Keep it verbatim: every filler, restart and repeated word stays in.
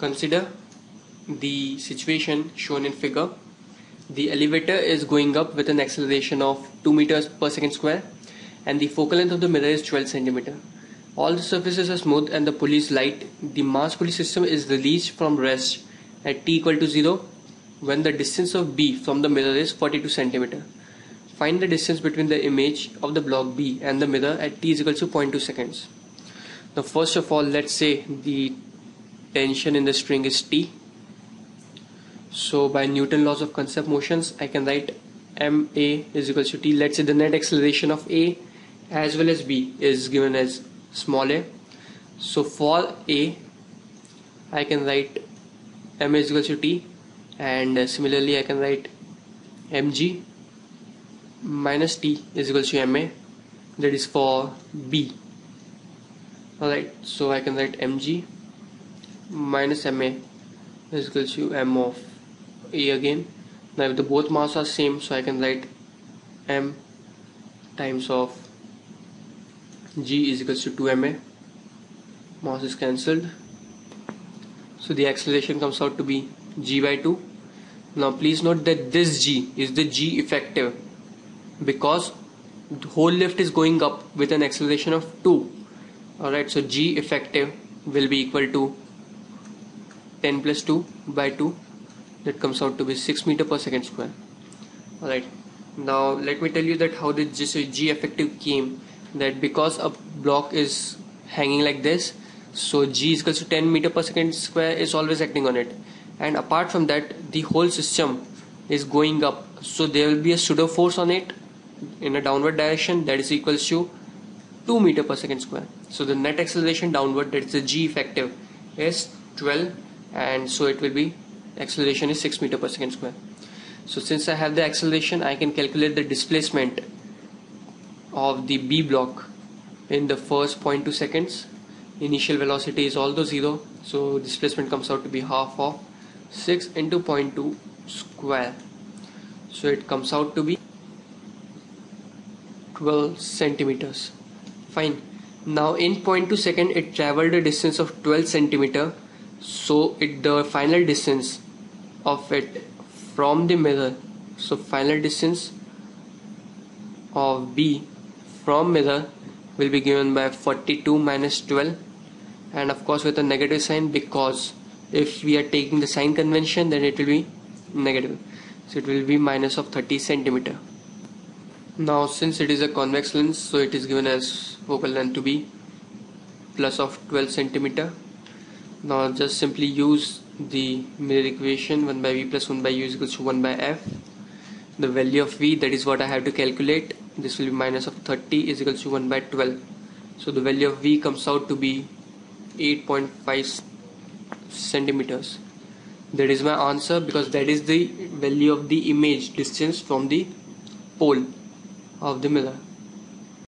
Consider the situation shown in figure. The elevator is going up with an acceleration of two meters per second square and the focal length of the mirror is twelve centimeters. All the surfaces are smooth and the pulley is light. The mass pulley system is released from rest at t equal to zero when the distance of B from the mirror is forty-two centimeters. Find the distance between the image of the block B and the mirror at t is equal to zero point two seconds. Now first of all, let's say the tension in the string is T. So by Newton's laws of concept motions, I can write m a is equal to t. Let's say the net acceleration of A as well as B is given as small a. So for A, I can write m a is equal to t, and similarly I can write m g minus t is equal to m a, that is for B. Alright, so I can write m g minus m a is equal to m of a again. Now if the both mass are same, so I can write m times of g is equal to two m a. Mass is cancelled, so the acceleration comes out to be g by two. Now please note that this g is the g effective because the whole lift is going up with an acceleration of two. Alright, so g effective will be equal to ten plus two by two, that comes out to be six meter per second square. Alright, now let me tell you that how this g effective came, that because a block is hanging like this, so g is equal to ten meter per second square is always acting on it, and apart from that the whole system is going up, so there will be a pseudo force on it in a downward direction that is equals to two meter per second square. So the net acceleration downward, that is the g effective, is twelve, and so it will be acceleration is six meter per second square. So since I have the acceleration, I can calculate the displacement of the B block in the first zero point two seconds. Initial velocity is also zero, so displacement comes out to be half of six into zero point two square, so it comes out to be twelve centimeters. Fine. Now in zero point two second it traveled a distance of twelve centimeters. So it the final distance of it from the mirror, so final distance of B from mirror will be given by forty-two minus twelve, and of course with a negative sign, because if we are taking the sign convention then it will be negative, so it will be minus of thirty centimeters. Now since it is a convex lens, so it is given as focal length to be plus of twelve centimeters. Now just simply use the mirror equation one by v plus one by u is equal to one by f. The value of v, that is what I have to calculate, this will be minus of thirty is equal to one by twelve. So the value of v comes out to be eight point five centimeters. That is my answer, because that is the value of the image distance from the pole of the mirror.